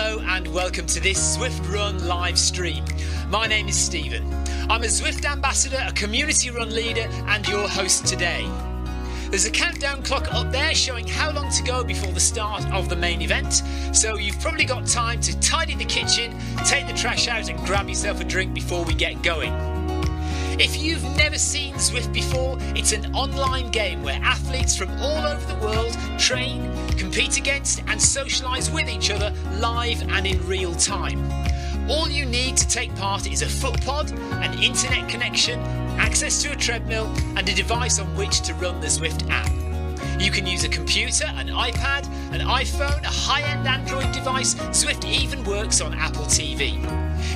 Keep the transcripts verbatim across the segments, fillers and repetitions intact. Hello and welcome to this Zwift Run live stream. My name is Stephen. I'm a Zwift ambassador, a community run leader and your host today. There's a countdown clock up there showing how long to go before the start of the main event, so you've probably got time to tidy the kitchen, take the trash out and grab yourself a drink before we get going. If you've never seen Zwift before, it's an online game where athletes from all over the world train, compete against and socialise with each other live and in real time. All you need to take part is a foot pod, an internet connection, access to a treadmill and a device on which to run the Zwift app. You can use a computer, an iPad, an iPhone, a high-end Android device. Zwift even works on Apple T V.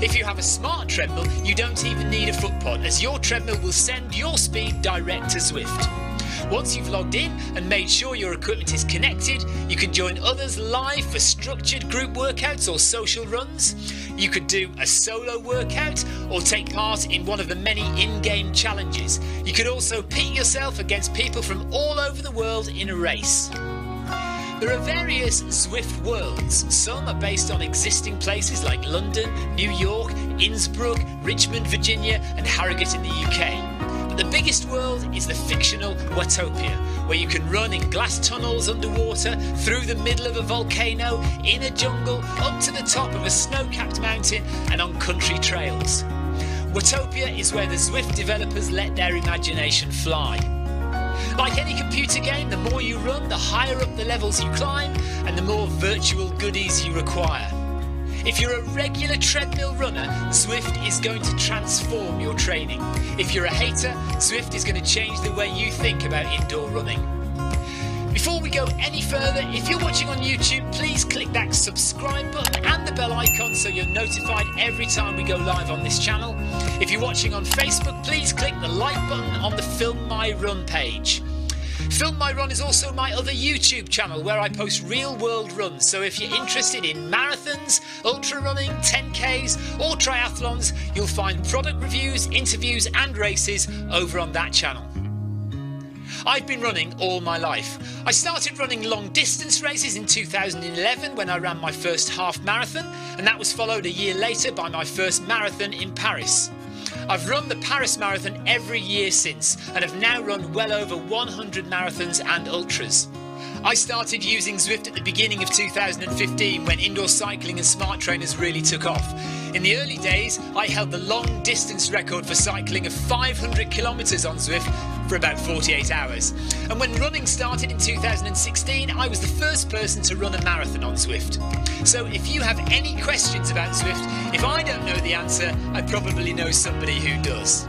If you have a smart treadmill, you don't even need a foot pod, as your treadmill will send your speed direct to Zwift. Once you've logged in and made sure your equipment is connected, you can join others live for structured group workouts or social runs. You could do a solo workout or take part in one of the many in-game challenges. You could also pit yourself against people from all over the world in a race. There are various Zwift worlds. Some are based on existing places like London, New York, Innsbruck, Richmond, Virginia and Harrogate in the U K. But the biggest world is the fictional Watopia, where you can run in glass tunnels underwater, through the middle of a volcano, in a jungle, up to the top of a snow-capped mountain and on country trails. Watopia is where the Zwift developers let their imagination fly. Like any computer game, the more you run, the higher up the levels you climb and the more virtual goodies you require. If you're a regular treadmill runner, Zwift is going to transform your training. If you're a hater, Zwift is going to change the way you think about indoor running. Before we go any further, if you're watching on YouTube, please click that subscribe button and the bell icon so you're notified every time we go live on this channel. If you're watching on Facebook, please click the like button on the Film My Run page. Film My Run is also my other YouTube channel where I post real world runs, so if you're interested in marathons, ultra running, ten Ks or triathlons, you'll find product reviews, interviews and races over on that channel. I've been running all my life. I started running long distance races in two thousand eleven when I ran my first half marathon, and that was followed a year later by my first marathon in Paris. I've run the Paris Marathon every year since and have now run well over one hundred marathons and ultras. I started using Zwift at the beginning of two thousand fifteen when indoor cycling and smart trainers really took off. In the early days, I held the long distance record for cycling of five hundred kilometres on Zwift for about forty-eight hours. And when running started in two thousand sixteen, I was the first person to run a marathon on Zwift. So if you have any questions about Zwift, if I don't know the answer, I probably know somebody who does.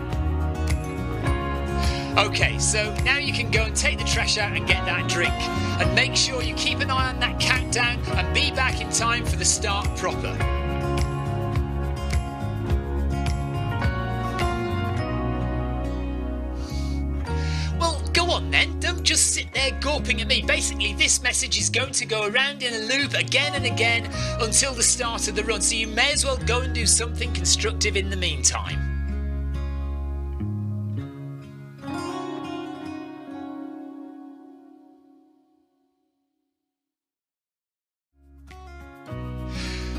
Okay, so now you can go and take the trash out and get that drink. And make sure you keep an eye on that countdown and be back in time for the start proper. Just sit there gawping at me. Basically, this message is going to go around in a loop again and again until the start of the run, so you may as well go and do something constructive in the meantime.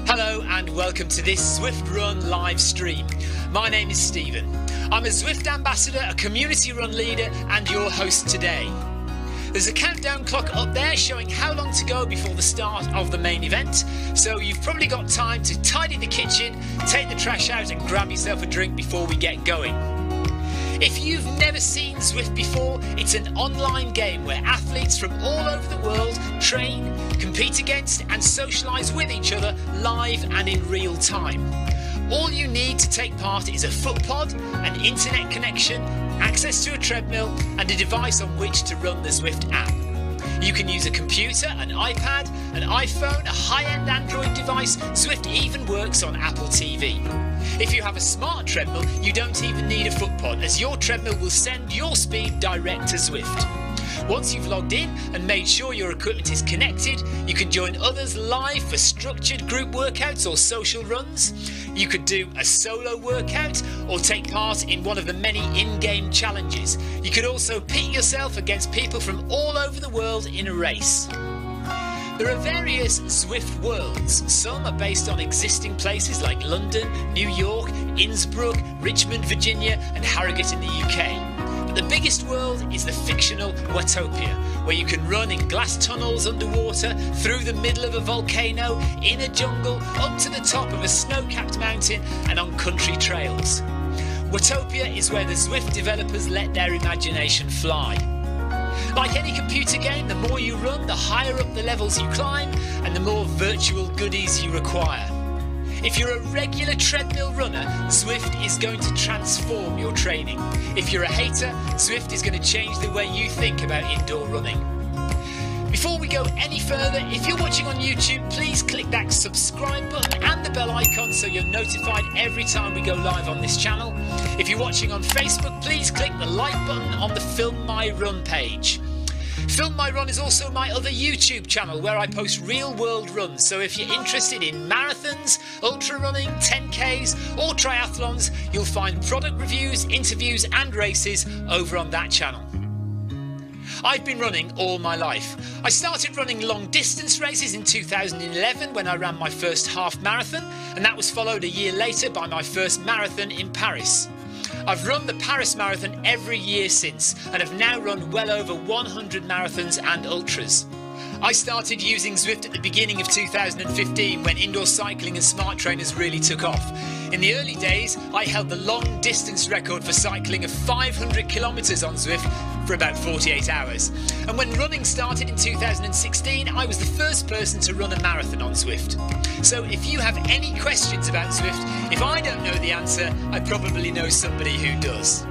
Hello and welcome to this Zwift Run live stream. My name is Stephen. I'm a Zwift ambassador, a community run leader and your host today. There's a countdown clock up there showing how long to go before the start of the main event, so you've probably got time to tidy the kitchen, take the trash out and grab yourself a drink before we get going. If you've never seen Zwift before, it's an online game where athletes from all over the world train, compete against and socialise with each other live and in real time. All you need to take part is a foot pod, an internet connection, access to a treadmill and a device on which to run the Zwift app. You can use a computer, an iPad, an iPhone, a high-end Android device. Zwift even works on Apple T V. If you have a smart treadmill, you don't even need a foot pod, as your treadmill will send your speed direct to Zwift. Once you've logged in and made sure your equipment is connected, you can join others live for structured group workouts or social runs. You could do a solo workout or take part in one of the many in-game challenges. You could also pit yourself against people from all over the world in a race. There are various Zwift worlds. Some are based on existing places like London, New York, Innsbruck, Richmond, Virginia, and Harrogate in the U K. But the biggest world is the fictional Watopia, where you can run in glass tunnels underwater, through the middle of a volcano, in a jungle, up to the top of a snow-capped mountain, and on country trails. Watopia is where the Zwift developers let their imagination fly. Like any computer game, the more you run, the higher up the levels you climb, and the more virtual goodies you require. If you're a regular treadmill runner, Zwift is going to transform your training. If you're a hater, Zwift is going to change the way you think about indoor running. Before we go any further, if you're watching on YouTube, please click that subscribe button and the bell icon so you're notified every time we go live on this channel. If you're watching on Facebook, please click the like button on the Film My Run page. Film My Run is also my other YouTube channel where I post real-world runs, so if you're interested in marathons, ultra running, ten Ks or triathlons, you'll find product reviews, interviews and races over on that channel. I've been running all my life. I started running long distance races in two thousand eleven when I ran my first half marathon, and that was followed a year later by my first marathon in Paris. I've run the Paris Marathon every year since and have now run well over one hundred marathons and ultras. I started using Zwift at the beginning of two thousand fifteen when indoor cycling and smart trainers really took off. In the early days, I held the long distance record for cycling of five hundred kilometres on Zwift for about forty-eight hours. And when running started in two thousand sixteen, I was the first person to run a marathon on Zwift. So if you have any questions about Zwift, if I don't know the answer, I probably know somebody who does.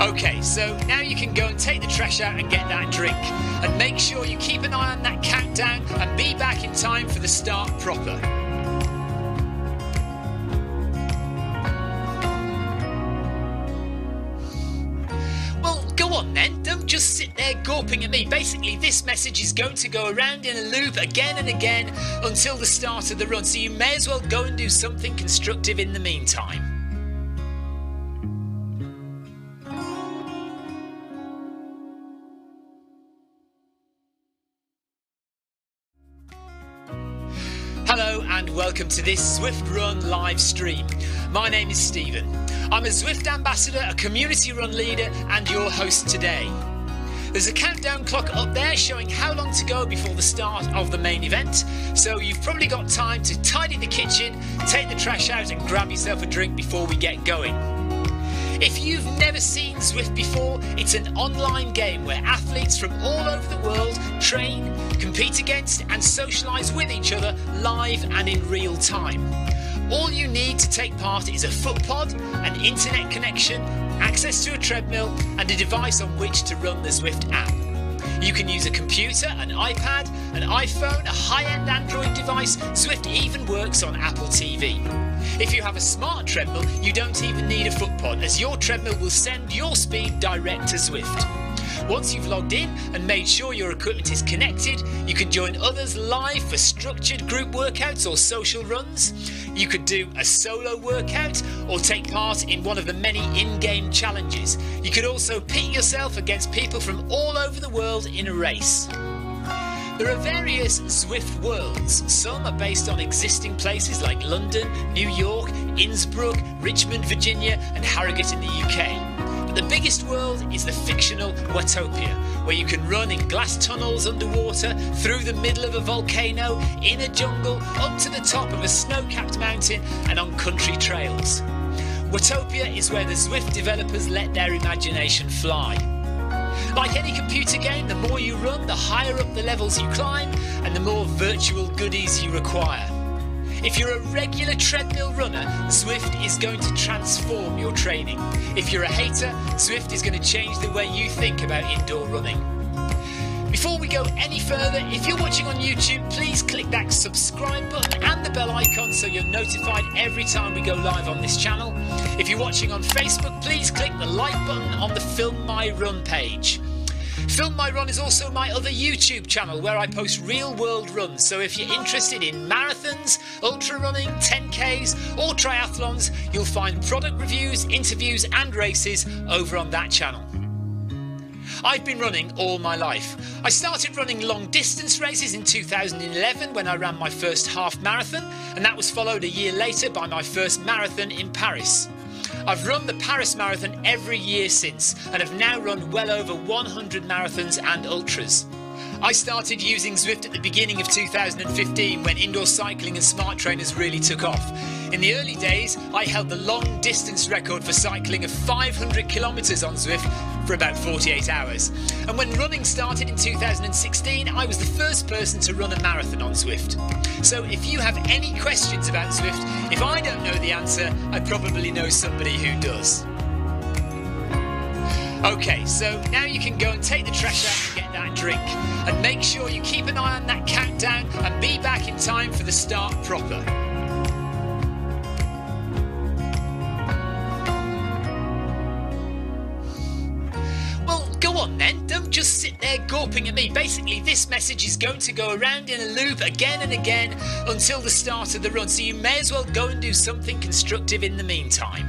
Okay, so now you can go and take the trash out and get that drink. And make sure you keep an eye on that countdown and be back in time for the start proper. Well, go on then, don't just sit there gawping at me. Basically, this message is going to go around in a loop again and again until the start of the run, so you may as well go and do something constructive in the meantime. Hello and welcome to this Zwift Run live stream. My name is Stephen. I'm a Zwift ambassador, a community run leader and your host today. There's a countdown clock up there showing how long to go before the start of the main event, so you've probably got time to tidy the kitchen, take the trash out and grab yourself a drink before we get going. If you've never seen Zwift before, it's an online game where athletes from all over the world train, compete against and socialise with each other live and in real time. All you need to take part is a foot pod, an internet connection, access to a treadmill and a device on which to run the Zwift app. You can use a computer, an iPad, an iPhone, a high-end Android device. Zwift even works on Apple T V. If you have a smart treadmill, you don't even need a foot pod, as your treadmill will send your speed direct to Zwift. Once you've logged in and made sure your equipment is connected, you can join others live for structured group workouts or social runs. You could do a solo workout or take part in one of the many in-game challenges. You could also pit yourself against people from all over the world in a race. There are various Zwift worlds. Some are based on existing places like London, New York, Innsbruck, Richmond, Virginia and Harrogate in the U K. But the biggest world is the fictional Watopia, where you can run in glass tunnels underwater, through the middle of a volcano, in a jungle, up to the top of a snow-capped mountain and on country trails. Watopia is where the Zwift developers let their imagination fly. Like any computer game, the more you run, the higher up the levels you climb, and the more virtual goodies you require. If you're a regular treadmill runner, Zwift is going to transform your training. If you're a hater, Zwift is going to change the way you think about indoor running. Before we go any further, if you're watching on YouTube, please click that subscribe button and the bell icon so you're notified every time we go live on this channel. If you're watching on Facebook, please click the like button on the Film My Run page. Film My Run is also my other YouTube channel where I post real-world runs, so if you're interested in marathons, ultra running, ten Ks or triathlons, you'll find product reviews, interviews and races over on that channel. I've been running all my life. I started running long distance races in two thousand eleven when I ran my first half marathon, and that was followed a year later by my first marathon in Paris. I've run the Paris Marathon every year since and have now run well over one hundred marathons and ultras. I started using Zwift at the beginning of two thousand fifteen when indoor cycling and smart trainers really took off. In the early days, I held the long distance record for cycling of five hundred kilometres on Zwift for about forty-eight hours. And when running started in two thousand sixteen, I was the first person to run a marathon on Zwift. So if you have any questions about Zwift, if I don't know the answer, I probably know somebody who does. Okay, so now you can go and take the trash out and get that drink. And make sure you keep an eye on that countdown and be back in time for the start proper. Well, go on then, don't just sit there gawping at me. Basically, this message is going to go around in a loop again and again until the start of the run, so you may as well go and do something constructive in the meantime.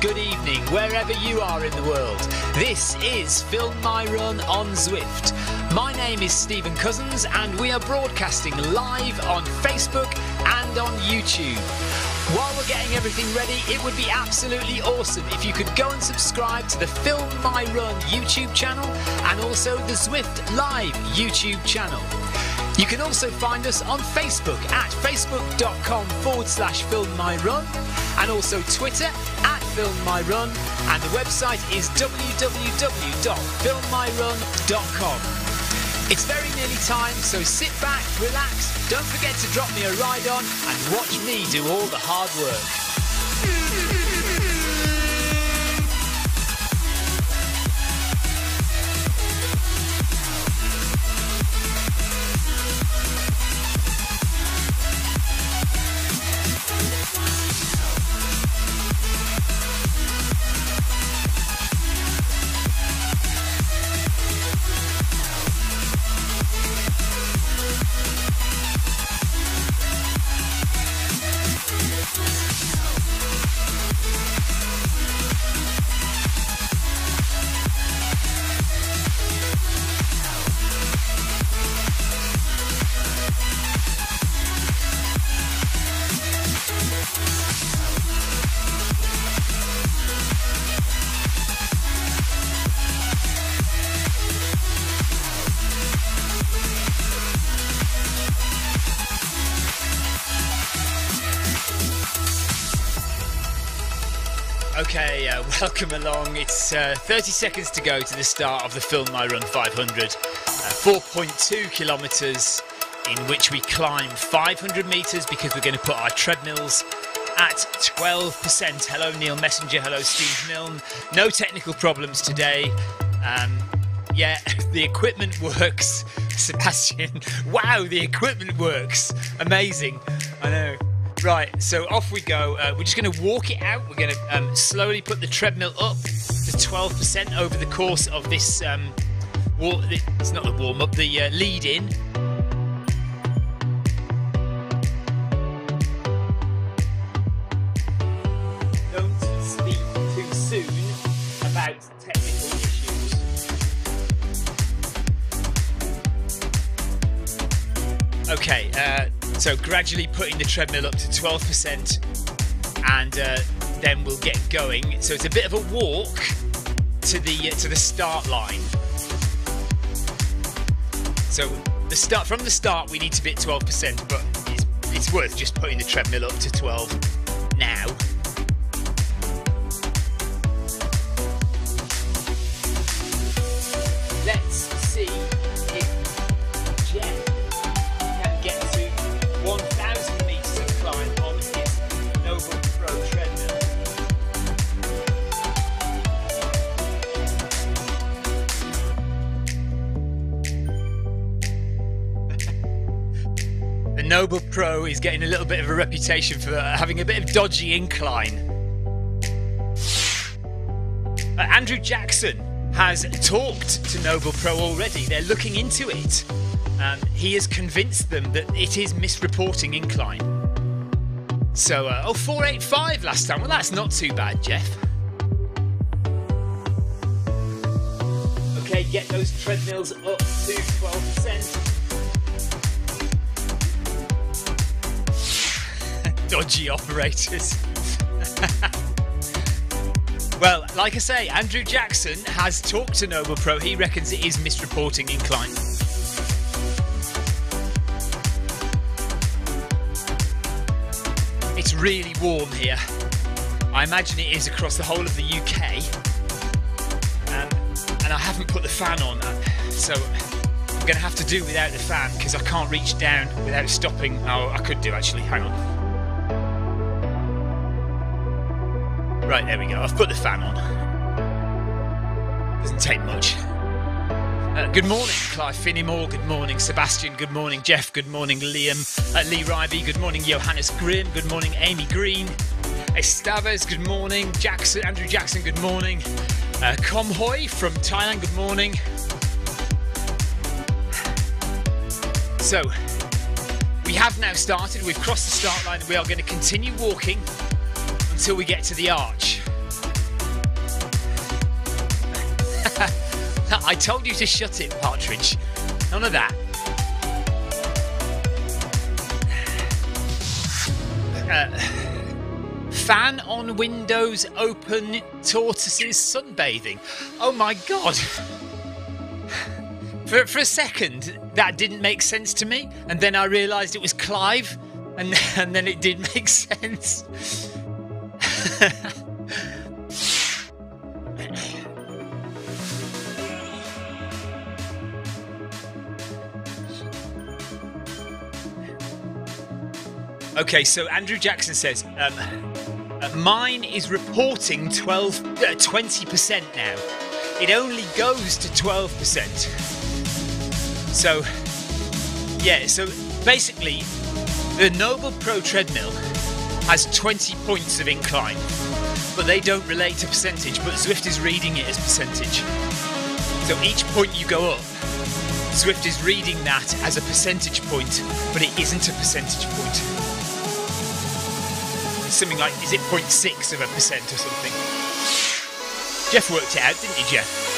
Good evening, wherever you are in the world. This is Film My Run on Zwift. My name is Stephen Cousins and we are broadcasting live on Facebook and on YouTube. While we're getting everything ready, it would be absolutely awesome if you could go and subscribe to the Film My Run YouTube channel and also the Zwift Live YouTube channel. You can also find us on Facebook at facebook.com forward slash Film My Run and also Twitter at Film My Run, and the website is w w w dot film my run dot com. It's very nearly time, so sit back, relax, don't forget to drop me a ride on and watch me do all the hard work. Okay, uh, welcome along. It's uh, thirty seconds to go to the start of the Film My Run five hundred. Uh, four point two kilometres in which we climb five hundred metres because we're going to put our treadmills at twelve percent. Hello, Neil Messenger. Hello, Steve Milne. No technical problems today. Um, yeah, the equipment works. Sebastian, wow, the equipment works. Amazing. I know. Right, so off we go. Uh, we're just going to walk it out. We're going to um, slowly put the treadmill up to twelve percent over the course of this, um, war it's not the warm-up, the uh, lead-in. Don't speak too soon about technical issues. Okay, uh, so gradually putting the treadmill up to twelve percent and uh, then we'll get going. So it's a bit of a walk to the, uh, to the start line. So the start from the start we need to be at twelve percent, but it's, it's worth just putting the treadmill up to twelve now. Let's see if Jeff can get to one thousand meters of climb on his Noble Pro treadmill. The Noble Pro is getting a little bit of a reputation for having a bit of dodgy incline. Uh, Andrew Jackson has talked to Noble Pro already. They're looking into it. Um, he has convinced them that it is misreporting incline. So, uh, oh, four eighty-five last time. Well, that's not too bad, Jeff. Okay, get those treadmills up to twelve percent. Dodgy operators. Well, like I say, Andrew Jackson has talked to Noble Pro. He reckons it is misreporting incline. It's really warm here. I imagine it is across the whole of the U K. Um, and I haven't put the fan on, so I'm going to have to do without the fan because I can't reach down without stopping. Oh, I could do actually. Hang on. Right, there we go. I've put the fan on. Doesn't take much. Uh, good morning, Clive Finnemore. Good morning, Sebastian. Good morning, Jeff. Good morning, Liam. Uh, Lee Ribey. Good morning, Johannes Grimm. Good morning, Amy Green. Estavas. Good morning, Jackson. Andrew Jackson. Good morning. Uh, Kom Hoi from Thailand. Good morning. So we have now started. We've crossed the start line. We are going to continue walking until we get to the arch. I told you to shut it, Partridge. None of that. Uh, fan on, windows open, tortoises sunbathing. Oh my God. For, for a second, that didn't make sense to me. And then I realized it was Clive. And, and then it did make sense. Okay, so Andrew Jackson says, um, uh, mine is reporting twelve, uh, twenty percent now. It only goes to twelve percent. So, yeah, so basically, the Noble Pro treadmill has twenty points of incline, but they don't relate to percentage, but Zwift is reading it as percentage. So each point you go up, Zwift is reading that as a percentage point, but it isn't a percentage point. It's something like, is it zero point six of a percent or something? Jeff worked it out, didn't he, Jeff?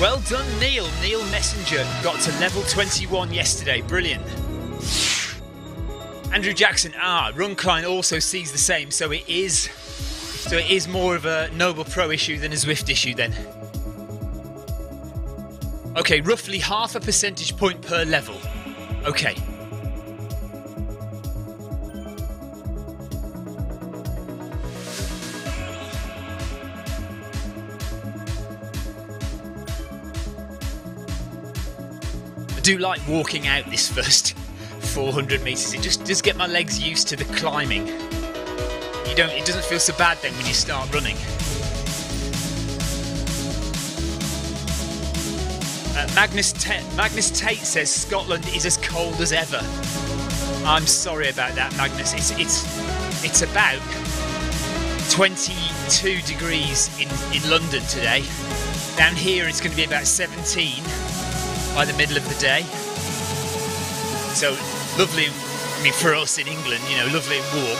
Well done, Neil. Neil Messenger got to level twenty-one yesterday. Brilliant. Andrew Jackson, ah, Runcline also sees the same, so it is so it is more of a Noble Pro issue than a Zwift issue then. Okay, roughly half a percentage point per level. Okay. I do like walking out this first four hundred meters. It just does get my legs used to the climbing. You don't, it doesn't feel so bad then when you start running. Uh, Magnus Tate, Magnus Tate says Scotland is as cold as ever. I'm sorry about that, Magnus. It's it's it's about twenty-two degrees in in London today. Down here it's going to be about seventeen. By the middle of the day, so lovely I mean, for us in England, you know, lovely and warm.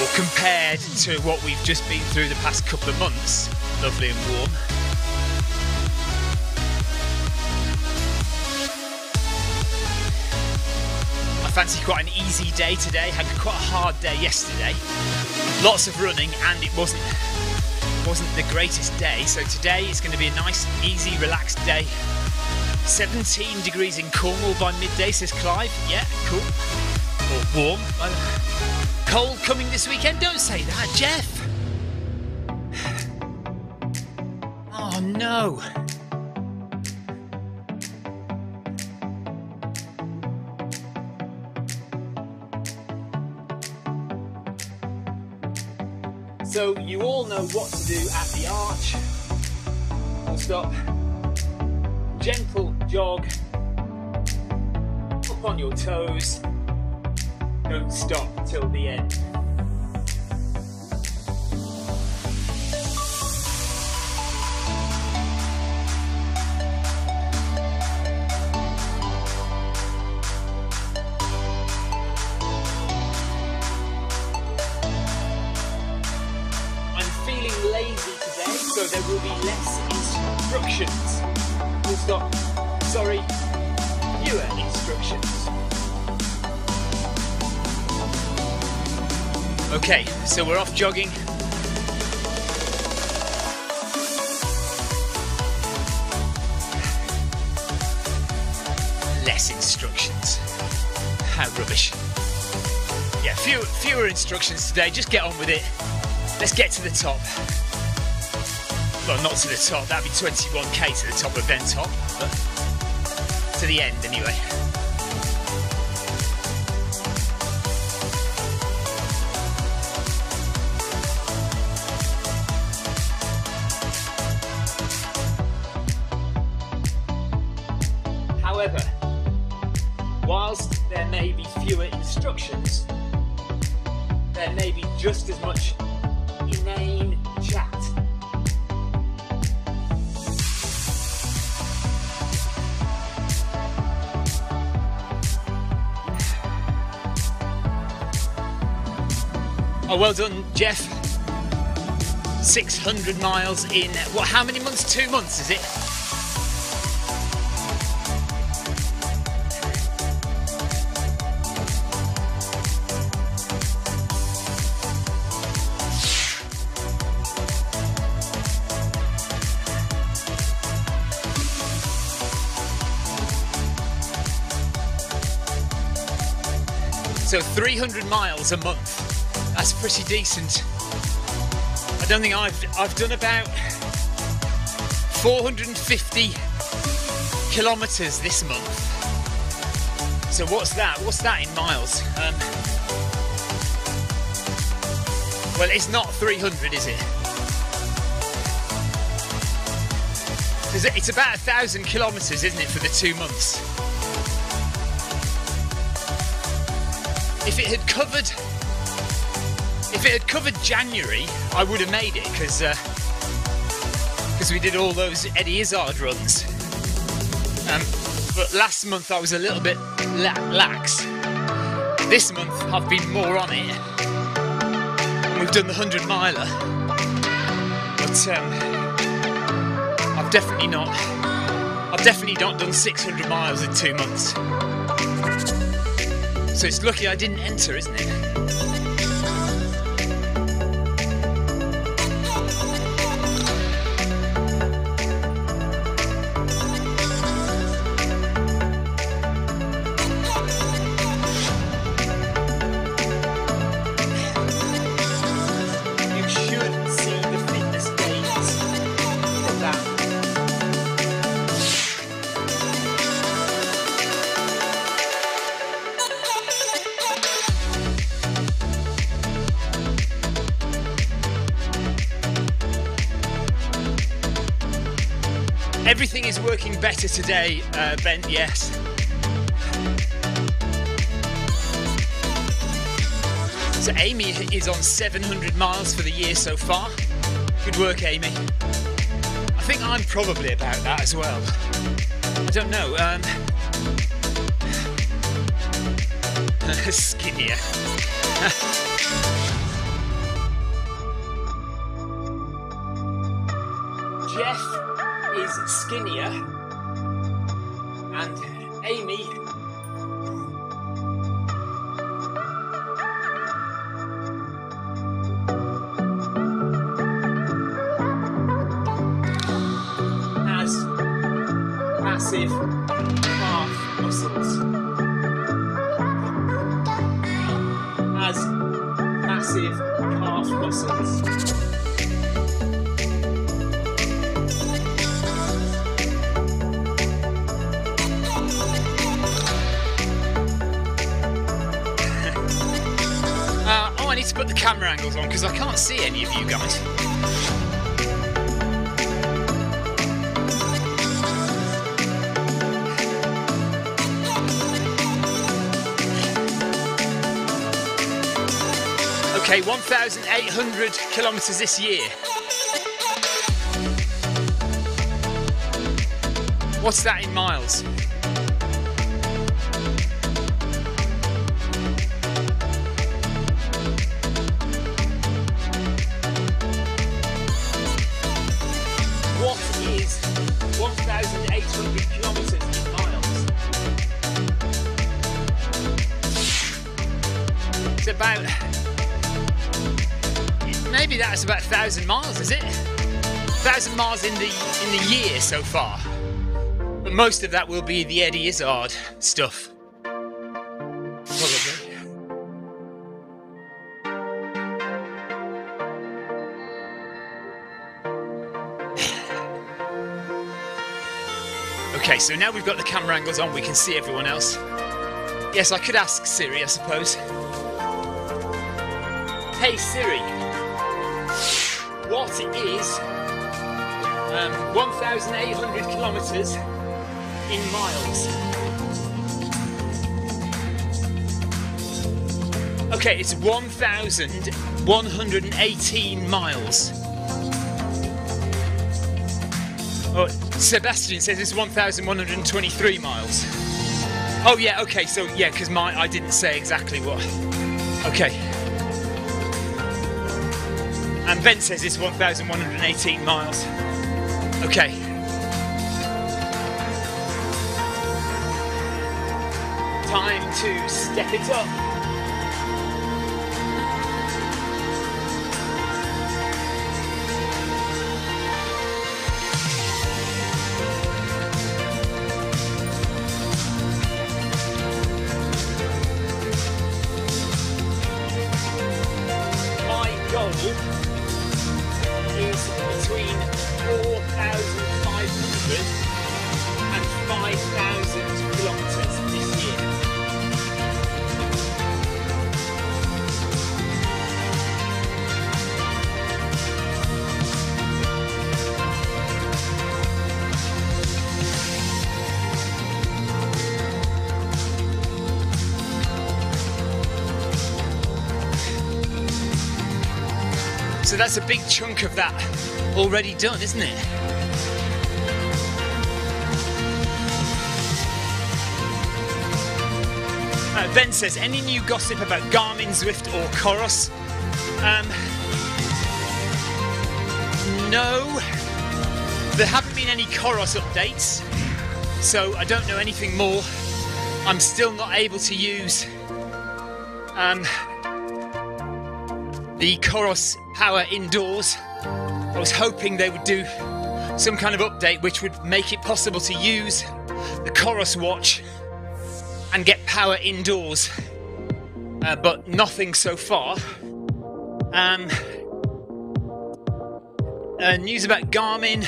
Or compared to what we've just been through the past couple of months, lovely and warm. I fancy quite an easy day today. Had quite a hard day yesterday. Lots of running, and it wasn't wasn't the greatest day. So today is going to be a nice, easy, relaxed day. seventeen degrees in Cornwall by midday, says Clive. Yeah, cool. Or warm. Cold coming this weekend? Don't say that, Jeff. Oh no. So you all know what to do at the arch. I'll stop. Gentle jog. Up on your toes. Don't stop till the end. Stop. Sorry, fewer instructions. Okay, so we're off jogging. Less instructions. How rubbish. Yeah, fewer, fewer instructions today. Just get on with it. Let's get to the top. Well, not to the top, that'd be twenty-one K to the top of Ventop, but to the end anyway. However, whilst there may be fewer instructions, there may be just as much inane chat. Oh, well done, Jeff. six hundred miles in, what, how many months? Two months, is it? So three hundred miles a month. That's pretty decent. I don't think I've I've done about four hundred fifty kilometers this month. So what's that? What's that in miles? Um, well, it's not three hundred, is it? Because it's about a thousand kilometers, isn't it, for the two months? If it had covered. If it had covered January, I would have made it, because uh, because we did all those Eddie Izzard runs. Um, but last month I was a little bit la lax. This month I've been more on it. We've done the hundred miler, but um, I've definitely not. I've definitely not done six hundred miles in two months. So it's lucky I didn't enter, isn't it? Everything is working better today, uh, Ben, yes. So Amy is on seven hundred miles for the year so far. Good work, Amy. I think I'm probably about that as well. I don't know. Um, skinnier. Jeff is skinnier, and Amy has massive calf muscles, has massive calf muscles. To put the camera angles on because I can't see any of you guys. Okay, one thousand eight hundred kilometers this year. What's that in miles? About, maybe that's about a thousand miles, is it? A thousand miles in the in the year so far, but most of that will be the Eddie Izzard stuff. Probably. Okay, so now we've got the camera angles on, we can see everyone else. Yes, I could ask Siri, I suppose. Hey Siri, what is um, one thousand eight hundred kilometres in miles? Okay, it's one thousand one hundred eighteen miles. Oh, Sebastian says it's one thousand one hundred twenty-three miles. Oh yeah, okay, so yeah, because my I didn't say exactly what. Okay. And Ben says it's one thousand one hundred eighteen miles. Okay. Time to step it up. So that's a big chunk of that already done, isn't it? Uh, Ben says, any new gossip about Garmin, Zwift or Coros? Um, no, there haven't been any Coros updates, so I don't know anything more. I'm still not able to use um, the Coros power indoors. I was hoping they would do some kind of update which would make it possible to use the Coros watch and get power indoors, uh, but nothing so far. Um, uh, news about Garmin,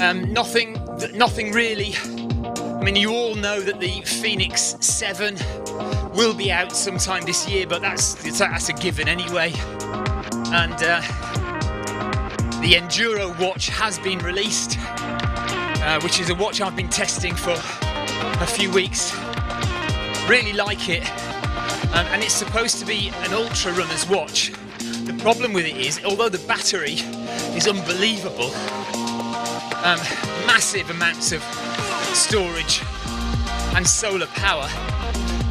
um, nothing, nothing really. I mean, you all know that the Fenix seven will be out sometime this year, but that's that's a given anyway. And uh, the Enduro watch has been released, uh, which is a watch I've been testing for a few weeks. Really like it, um, and it's supposed to be an ultra runner's watch. The problem with it is, although the battery is unbelievable, um, massive amounts of storage and solar power,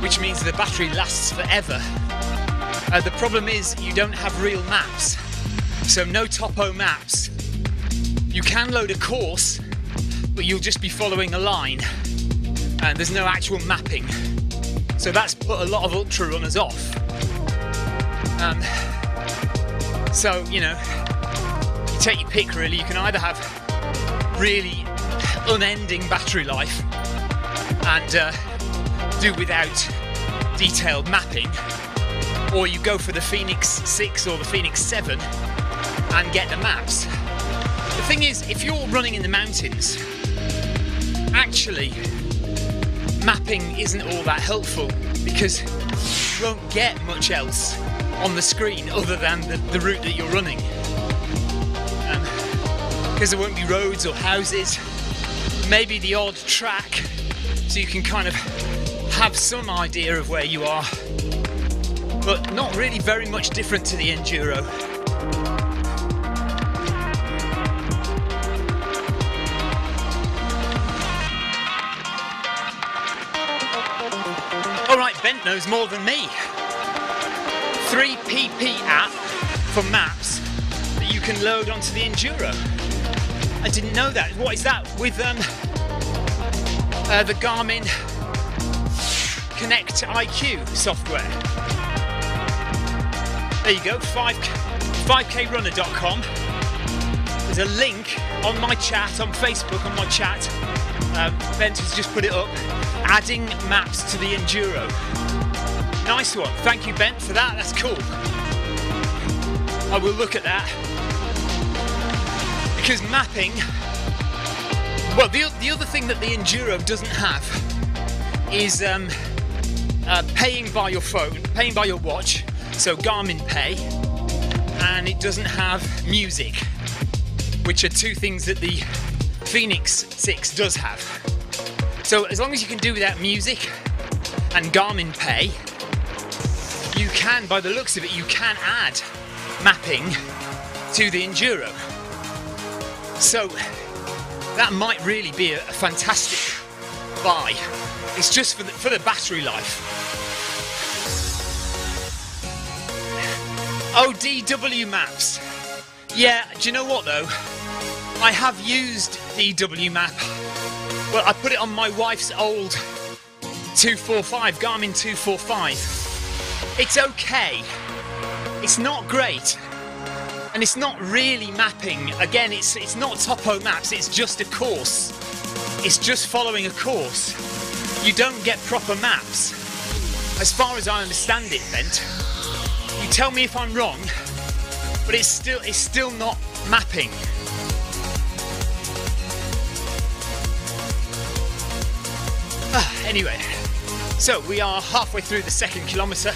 which means the battery lasts forever. Uh, the problem is you don't have real maps, so no topo maps. You can load a course, but you'll just be following a line, and there's no actual mapping. So that's put a lot of ultra runners off. Um, so, you know, you take your pick really. You can either have really unending battery life and uh, do without detailed mapping, or you go for the Fenix six or the Fenix seven and get the maps. The thing is, if you're running in the mountains, actually mapping isn't all that helpful because you won't get much else on the screen other than the, the route that you're running. Because um, there won't be roads or houses, maybe the odd track, so you can kind of have some idea of where you are, but not really very much different to the Enduro. Ben knows more than me. three P P app for maps that you can load onto the Enduro. I didn't know that. What is that? With um, uh, the Garmin Connect I Q software. There you go, five K runner dot com. There's a link on my chat, on Facebook, on my chat. Uh, Ben has just put it up. Adding maps to the Enduro. Nice one. Thank you, Ben, for that. That's cool. I will look at that. Because mapping... Well, the, the other thing that the Enduro doesn't have is um, uh, paying by your phone, paying by your watch, so Garmin Pay, and it doesn't have music, which are two things that the Fenix six does have. So as long as you can do without music and Garmin Pay, you can, by the looks of it, you can add mapping to the Enduro. So that might really be a, a fantastic buy. It's just for the, for the battery life. Oh, D W Maps. Yeah, do you know what though? I have used D W Map. Well, I put it on my wife's old two forty-five, Garmin two forty-five. It's okay. It's not great. And it's not really mapping. Again, it's, it's not topo maps, it's just a course. It's just following a course. You don't get proper maps. As far as I understand it, Bent, you tell me if I'm wrong, but it's still, it's still not mapping. Anyway, so we are halfway through the second kilometre,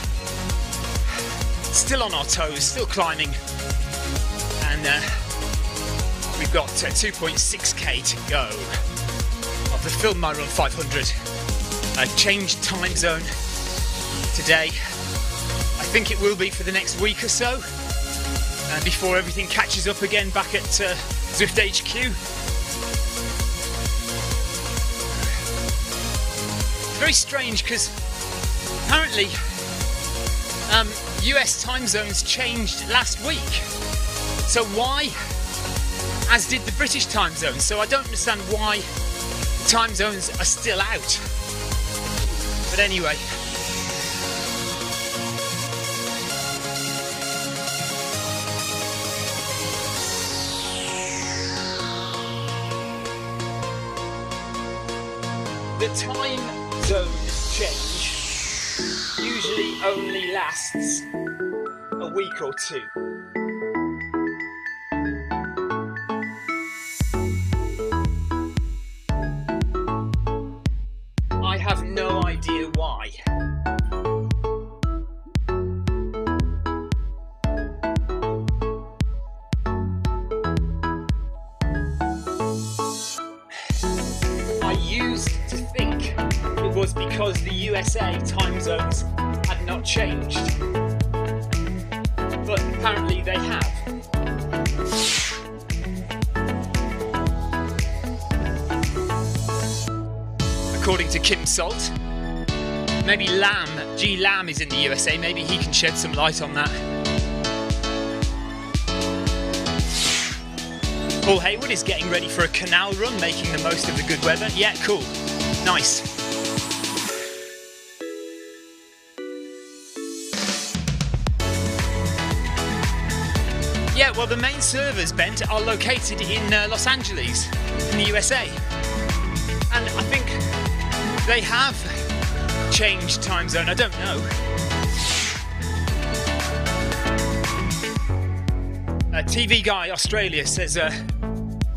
still on our toes, still climbing, and uh, we've got uh, two point six K to go of the Film My Run five hundred. I changed time zone today. I think it will be for the next week or so, uh, before everything catches up again back at uh, Zwift H Q. Very strange because apparently um, U S time zones changed last week. So why? As did the British time zone. So I don't understand why time zones are still out. But anyway. The time zone change usually only lasts a week or two. I have no idea why. Because the U S A time zones had not changed, but apparently they have. According to Kim Salt, Maybe Lamb, G Lamb is in the U S A, maybe he can shed some light on that. Paul Haywood is getting ready for a canal run, making the most of the good weather. Yeah, cool, nice. Yeah, well, the main servers, Ben, are located in uh, Los Angeles, in the U S A. And I think they have changed time zone, I don't know. Uh, T V Guy Australia says, uh,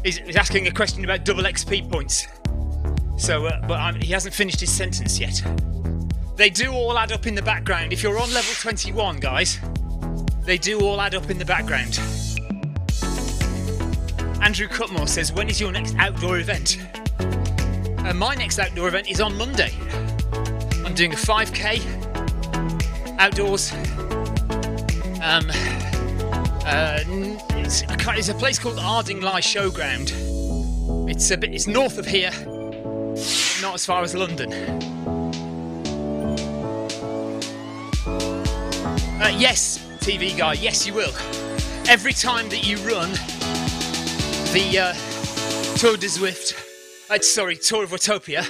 is, is asking a question about double X P points. So, uh, but I'm, he hasn't finished his sentence yet. They do all add up in the background. If you're on level twenty-one, guys, they do all add up in the background. Andrew Cutmore says, when is your next outdoor event? Uh, my next outdoor event is on Monday. I'm doing a five K outdoors. Um, uh, it's, a, it's a place called Ardingly Showground. It's a bit, it's north of here, not as far as London. Uh, yes. T V Guy, yes you will. Every time that you run the uh, Tour de Zwift, uh, sorry, Tour of Watopia,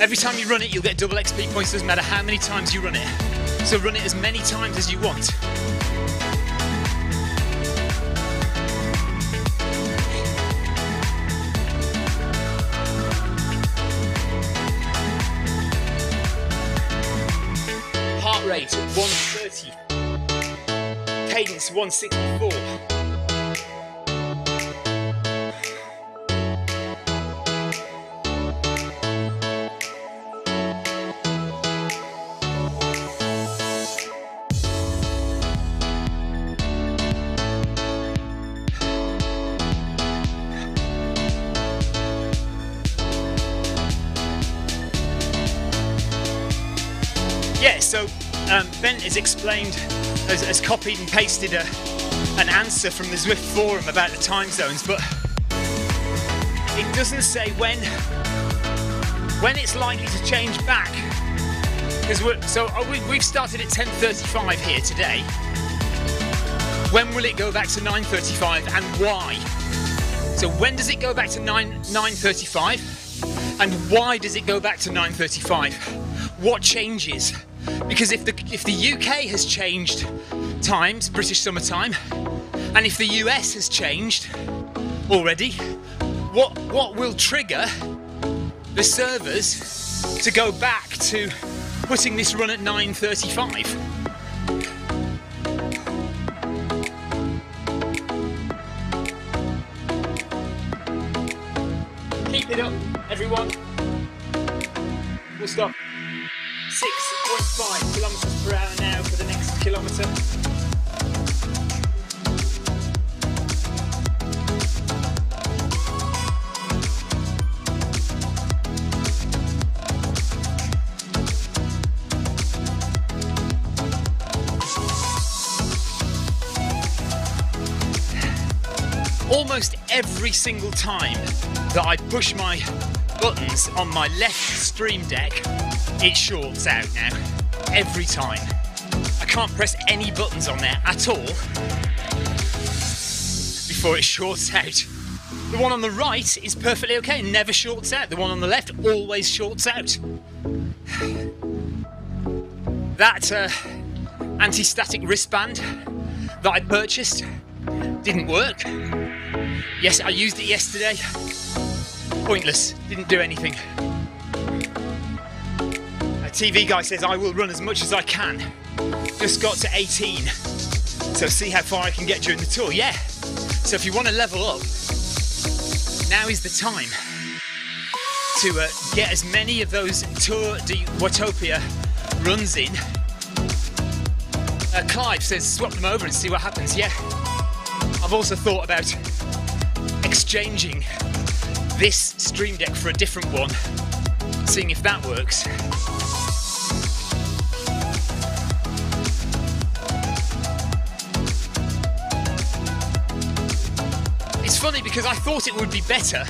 every time you run it, you'll get double X P points, doesn't matter how many times you run it. So run it as many times as you want. Heart rate at one thirty. Cadence one sixty-four. Yeah, so um, Ben has explained, Has, has copied and pasted a, an answer from the Zwift forum about the time zones, but it doesn't say when when it's likely to change back. Because we're so oh, we, we've started at ten thirty-five here today. When will it go back to nine thirty-five and why? So when does it go back to nine thirty-five and why does it go back to nine thirty-five? What changes? Because if the if the U K has changed times, British summertime, and if the U S has changed already, what what will trigger the servers to go back to putting this run at nine thirty-five? Keep it up, everyone. We'll stop. six point five kilometers per hour now for the next kilometer. Almost every single time that I push my buttons on my left stream deck, it shorts out now, every time. I can't press any buttons on there at all before it shorts out. The one on the right is perfectly okay, never shorts out. The one on the left always shorts out. That uh, anti-static wristband that I purchased didn't work. Yes, I used it yesterday. Pointless, didn't do anything. T V Guy says, I will run as much as I can. Just got to eighteen. So see how far I can get during the tour. Yeah. So if you want to level up, now is the time to uh, get as many of those Tour de Watopia runs in. Uh, Clive says, swap them over and see what happens. Yeah. I've also thought about exchanging this stream deck for a different one, seeing if that works. It's funny because I thought it would be better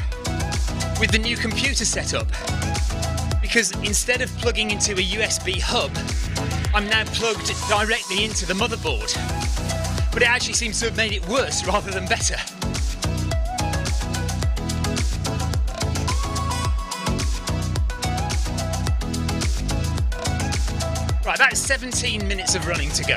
with the new computer setup, because instead of plugging into a U S B hub, I'm now plugged directly into the motherboard. But it actually seems to have made it worse rather than better. Right, that's seventeen minutes of running to go.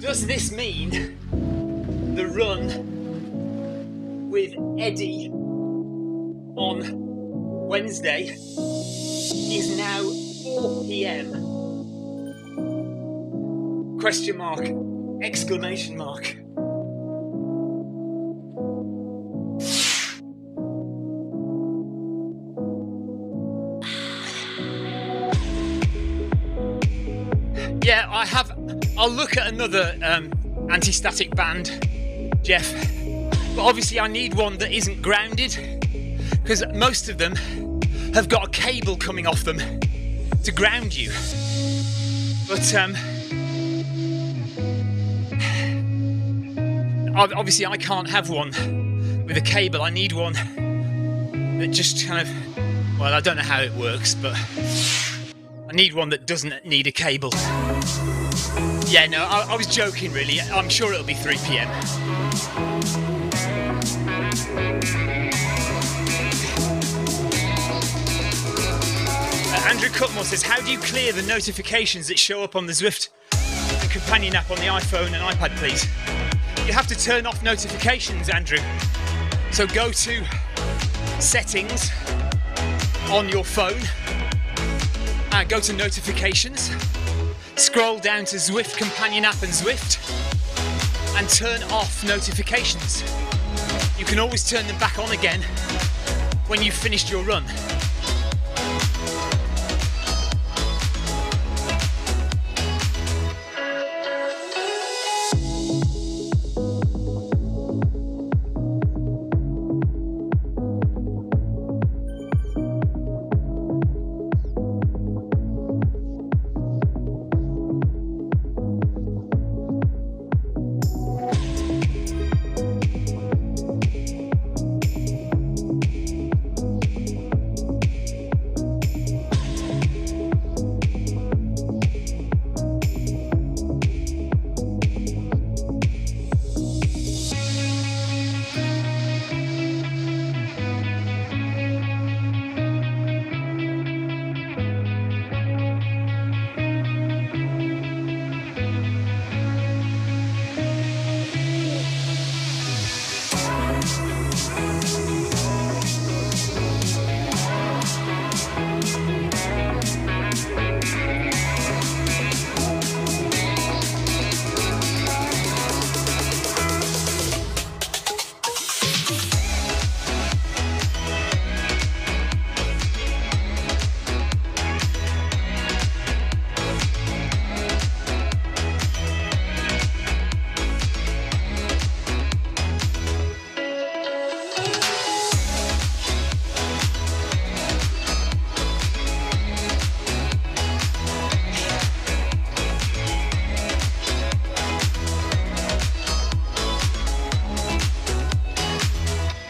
Does this mean the run with Eddie on Wednesday is now four P M? Question mark, exclamation mark. Yeah, I have. I'll look at another um, anti-static band, Jeff, but obviously I need one that isn't grounded, because most of them have got a cable coming off them to ground you. But um, obviously I can't have one with a cable. I need one that just kind of, well, I don't know how it works, but I need one that doesn't need a cable. Yeah, no, I, I was joking, really. I'm sure it'll be three P M Uh, Andrew Cutmore says, how do you clear the notifications that show up on the Zwift and companion app on the iPhone and iPad, please? You have to turn off notifications, Andrew. So go to settings on your phone, uh, go to notifications, scroll down to Zwift companion app and Zwift and turn off notifications. You can always turn them back on again when you've finished your run.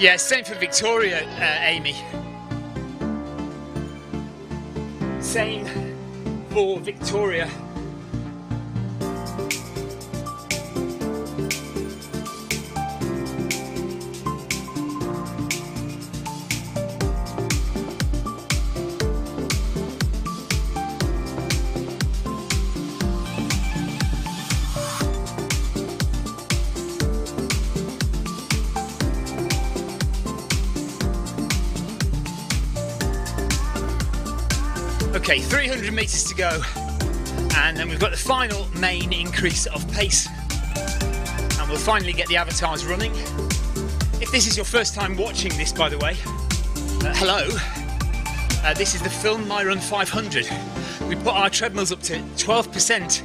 Yeah, same for Victoria, uh, Amy. Same for Victoria. Okay, three hundred metres to go, and then we've got the final main increase of pace, and we'll finally get the avatars running. If this is your first time watching this, by the way, uh, hello. Uh, this is the Film My Run five hundred. We put our treadmills up to twelve percent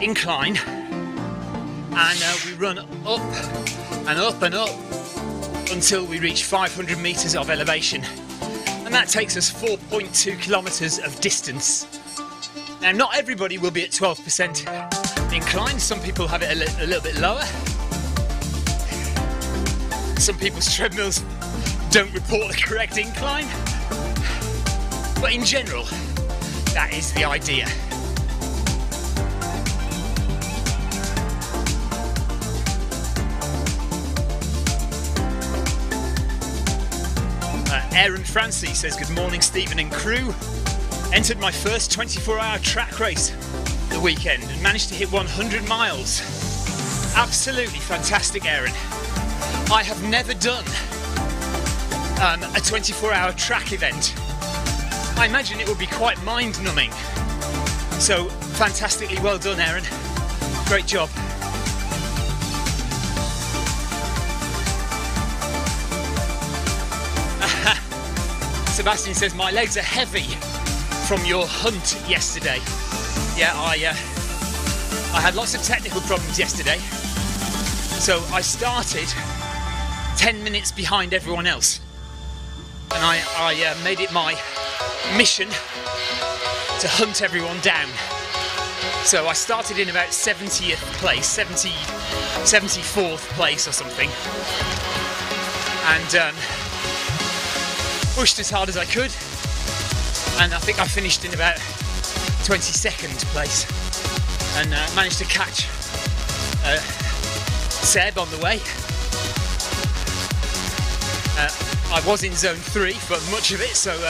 incline, and uh, we run up and up and up until we reach five hundred metres of elevation. And that takes us four point two kilometers of distance. Now, not everybody will be at twelve percent incline. Some people have it a, li a little bit lower. Some people's treadmills don't report the correct incline. But in general, that is the idea. Aaron Francie says, good morning, Stephen and crew. Entered my first twenty-four hour track race the weekend and managed to hit one hundred miles. Absolutely fantastic, Aaron. I have never done um, a twenty-four hour track event. I imagine it would be quite mind-numbing. So, fantastically well done, Aaron. Great job. Sebastian says, my legs are heavy from your hunt yesterday. Yeah, I uh, I had lots of technical problems yesterday. So I started ten minutes behind everyone else. And I, I uh, made it my mission to hunt everyone down. So I started in about seventieth place, seventy, seventy-fourth place or something. And um, pushed as hard as I could, and I think I finished in about twenty-second place, and uh, managed to catch uh, Seb on the way. Uh, I was in zone three for much of it, so uh,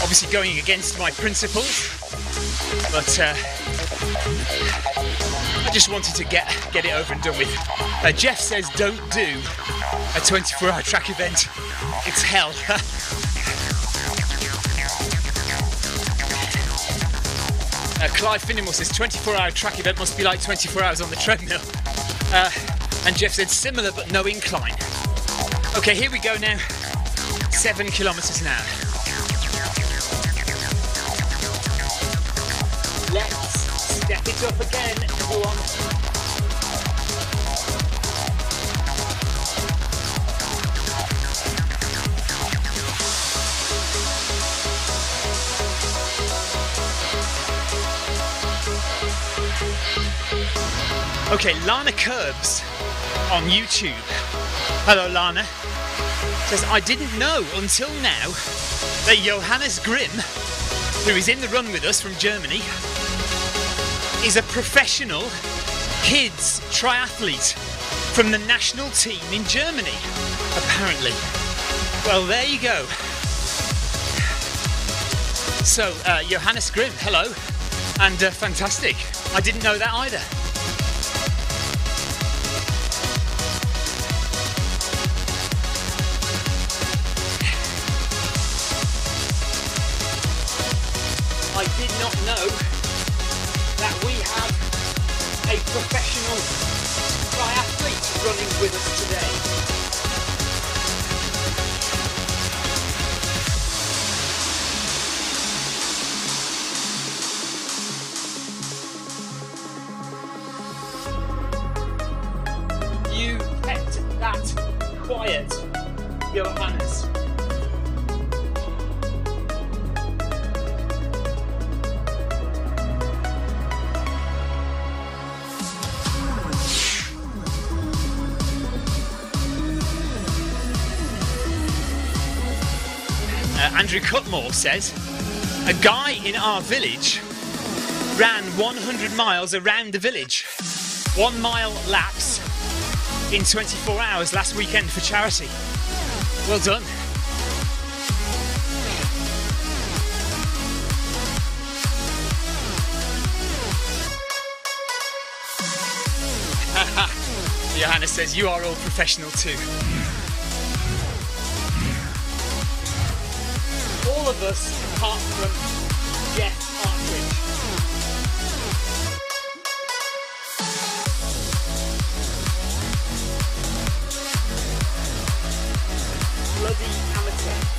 obviously going against my principles, but uh, I just wanted to get, get it over and done with. Uh, Jeff says, don't do a twenty-four hour track event. It's hell. uh, Clive Finnemore says twenty-four hour track event must be like twenty-four hours on the treadmill. Uh, and Jeff said similar but no incline. Okay, here we go now. Seven kilometers an hour. Let's step it up again, everyone. Okay, Lana Curbs on YouTube. Hello, Lana. Says, I didn't know until now that Johannes Grimm, who is in the run with us from Germany, is a professional kids triathlete from the national team in Germany, apparently. Well, there you go. So, uh, Johannes Grimm, hello, and uh, fantastic. I didn't know that either. Professional triathlete running with us today. You kept that quiet, Johannes. Andrew Cutmore says, a guy in our village ran one hundred miles around the village, one mile laps in twenty-four hours last weekend for charity. Well done. Johannes says, you are all professional too. All of us, apart from Jeff Partridge. Bloody amateur.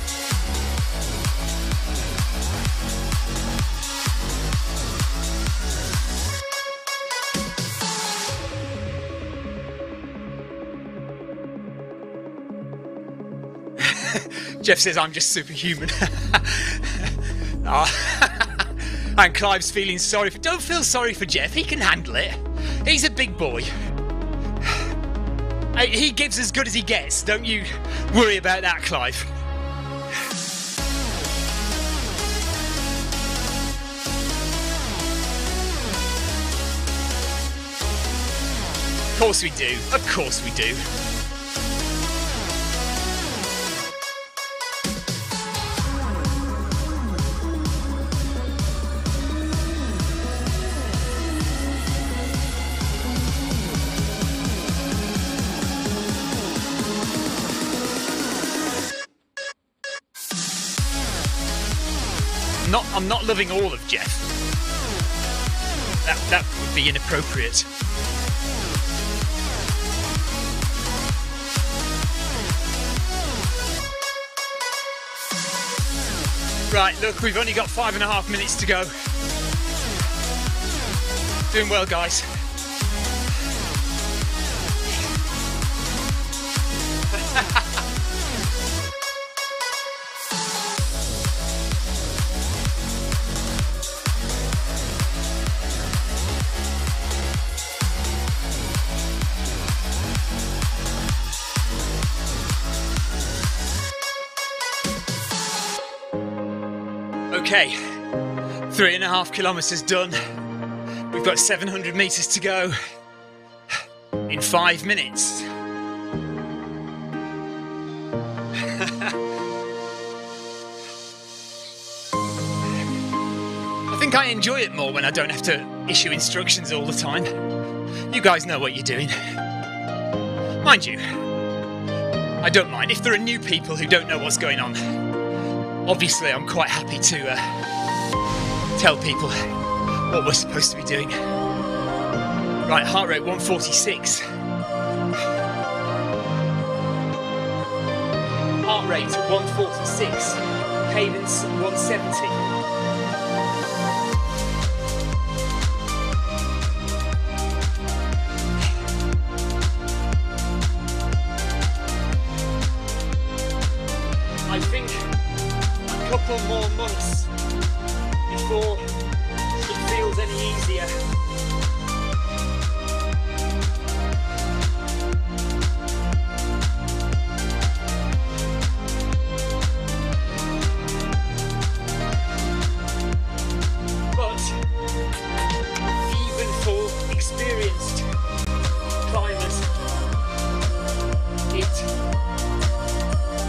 Jeff says I'm just superhuman. Oh. And Clive's feeling sorry for... Don't feel sorry for Jeff. He can handle it. He's a big boy. He gives as good as he gets. Don't you worry about that, Clive. Of course we do. Of course we do. Not, I'm not loving all of Jeff. That, that would be inappropriate. Right, look, we've only got five and a half minutes to go. Doing well, guys. Okay, three and a half kilometers done. We've got seven hundred meters to go in five minutes. I think I enjoy it more when I don't have to issue instructions all the time. You guys know what you're doing. Mind you, I don't mind if there are new people who don't know what's going on. Obviously, I'm quite happy to uh, tell people what we're supposed to be doing. Right, heart rate one forty-six. Heart rate one forty-six, cadence one seventy. More months before it feels any easier. But even for experienced climbers, it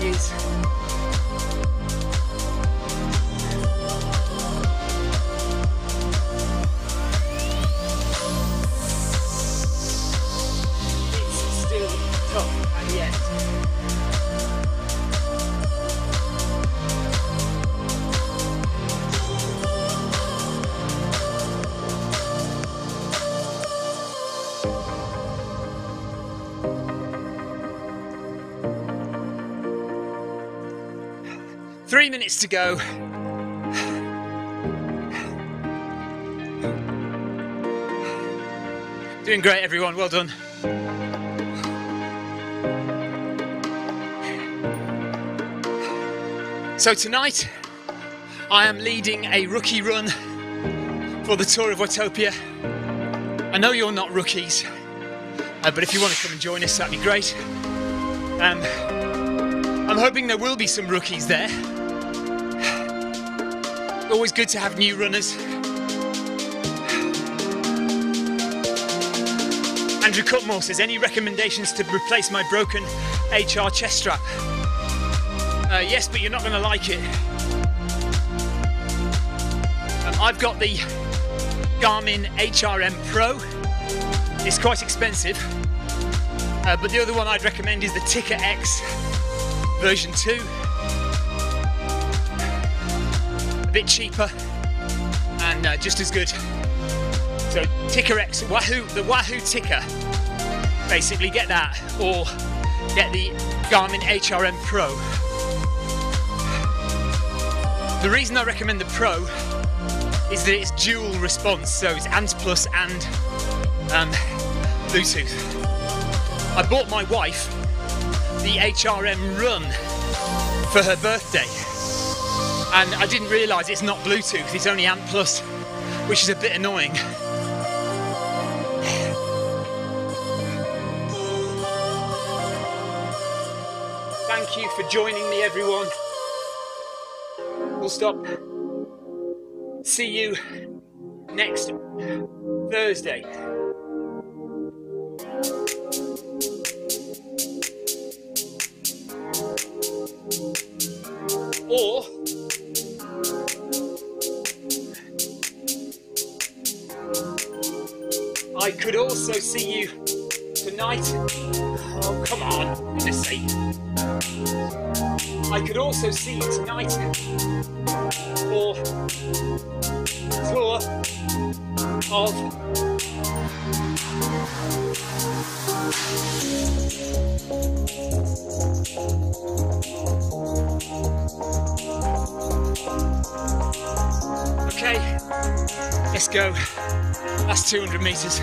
is minutes to go. Doing great, everyone. Well done. So tonight I am leading a rookie run for the Tour of Watopia. I know you're not rookies, uh, but if you want to come and join us, that'd be great. Um, I'm hoping there will be some rookies there. Always good to have new runners. Andrew Cutmore says, any recommendations to replace my broken H R chest strap? Uh, yes, but you're not going to like it. Um, I've got the Garmin H R M Pro. It's quite expensive. Uh, but the other one I'd recommend is the TICKR X version two. A bit cheaper and uh, just as good. So TICKR X, Wahoo, the Wahoo TICKR, basically get that or get the Garmin H R M Pro. The reason I recommend the Pro is that it's dual response, so it's A N S Plus and um, Bluetooth. I bought my wife the H R M Run for her birthday. And I didn't realise it's not Bluetooth, it's only Amp Plus, which is a bit annoying. Thank you for joining me, everyone. We'll stop. See you next Thursday. Or I could also see you tonight. Oh, come on, for goodness sake. I could also see you tonight or floor of. Okay, let's go. That's two hundred meters.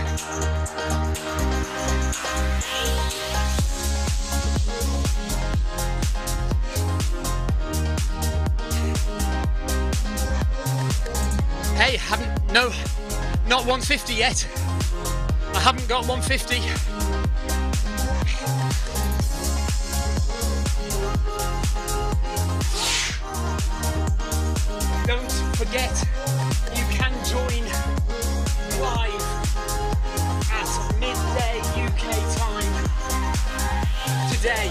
Hey, haven't, no, not one fifty yet. I haven't got one fifty. Don't forget, you can join live at midday U K time today.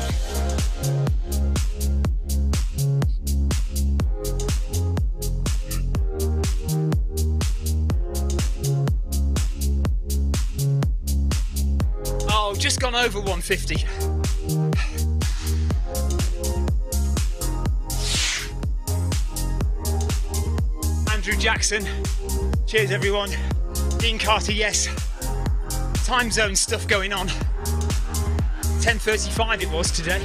Gone over one fifty. Andrew Jackson, cheers everyone. Dean Carter, yes. Time zone stuff going on. ten thirty-five it was today.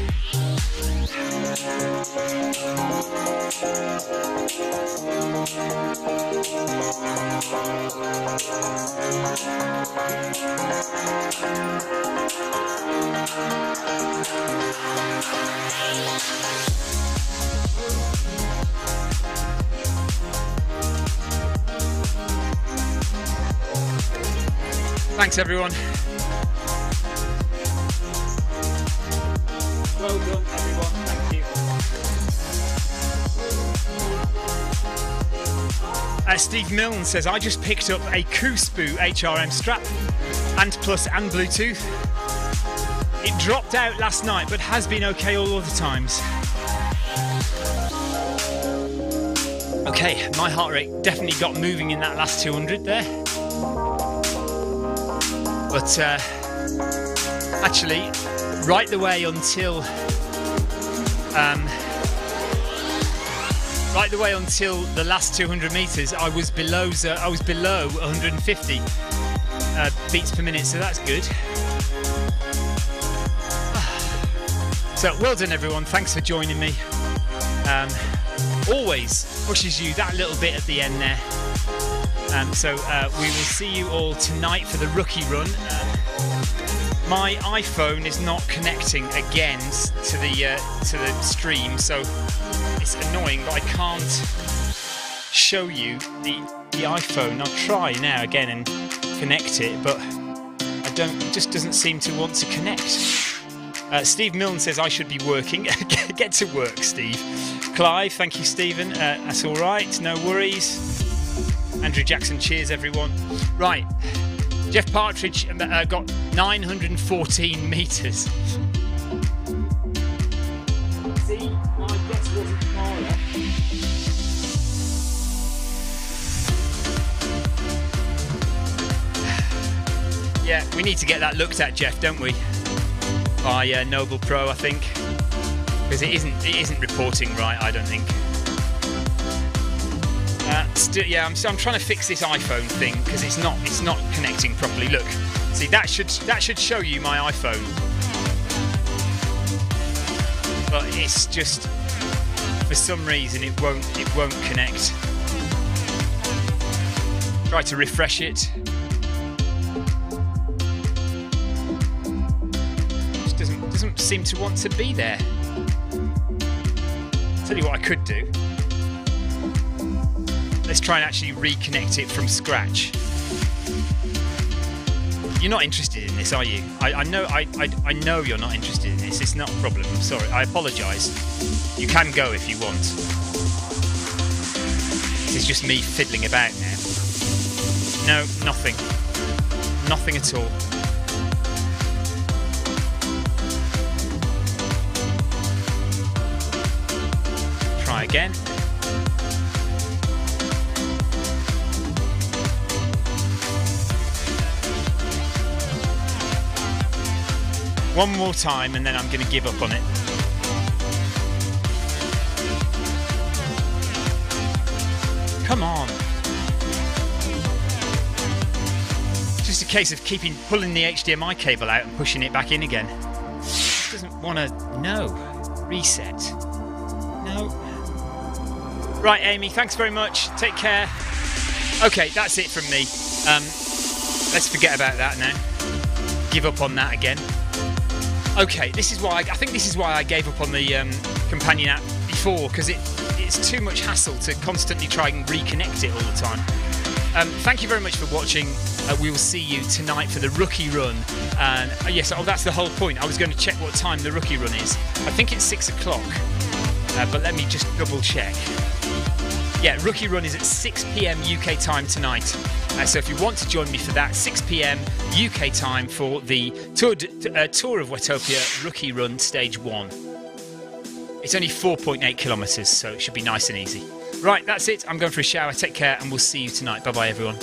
Thanks everyone. Well done everyone, thank you. Uh, Steve Milne says, I just picked up a Koosbu H R M strap, and plus and Bluetooth. It dropped out last night, but has been okay all other times. Okay, my heart rate definitely got moving in that last two hundred there. But uh, actually, right the way until um, right the way until the last two hundred meters, I was below I was below one hundred fifty uh, beats per minute, so that's good. So well done everyone, thanks for joining me. Um, always pushes you that little bit at the end there. Um, so uh, we will see you all tonight for the rookie run. Uh, my iPhone is not connecting again to the uh, to the stream, so it's annoying, but I can't show you the, the iPhone. I'll try now again and connect it, but I don't, it just doesn't seem to want to connect. Uh, Steve Milne says I should be working. Get to work, Steve. Clive, thank you, Stephen. Uh, that's all right, no worries. Andrew Jackson, cheers, everyone. Right, Jeff Partridge uh, got nine hundred fourteen metres. See, my guess wasn't far enough. Yeah, we need to get that looked at, Jeff, don't we? By uh, Noble Pro, I think, because it isn't it isn't reporting right. I don't think. Uh, still, yeah, I'm I'm trying to fix this iPhone thing because it's not it's not connecting properly. Look, see that should that should show you my iPhone, but it's just for some reason it won't it won't connect. Try to refresh it. Doesn't seem to want to be there. Tell you what I could do. Let's try and actually reconnect it from scratch. You're not interested in this, are you? I, I know I, I, I know you're not interested in this. It's not a problem. I'm sorry. I apologise. You can go if you want. This is just me fiddling about now. No, nothing. Nothing at all. Try again. One more time and then I'm going to give up on it. Come on. Just a case of keeping pulling the H D M I cable out and pushing it back in again. Doesn't want to... No. Reset. No. Right, Amy, thanks very much. Take care. Okay, that's it from me. Um, let's forget about that now. Give up on that again. Okay, this is why I, I think this is why I gave up on the um, companion app before, because it, it's too much hassle to constantly try and reconnect it all the time. Um, thank you very much for watching. Uh, we will see you tonight for the rookie run. And uh, yes, oh, that's the whole point. I was going to check what time the rookie run is. I think it's six o'clock, uh, but let me just double check. Yeah, rookie run is at six p m U K time tonight. Uh, so if you want to join me for that, six p m U K time for the tour, uh, tour of Watopia Rookie Run Stage one. It's only four point eight kilometres, so it should be nice and easy. Right, that's it. I'm going for a shower. Take care, and we'll see you tonight. Bye-bye, everyone.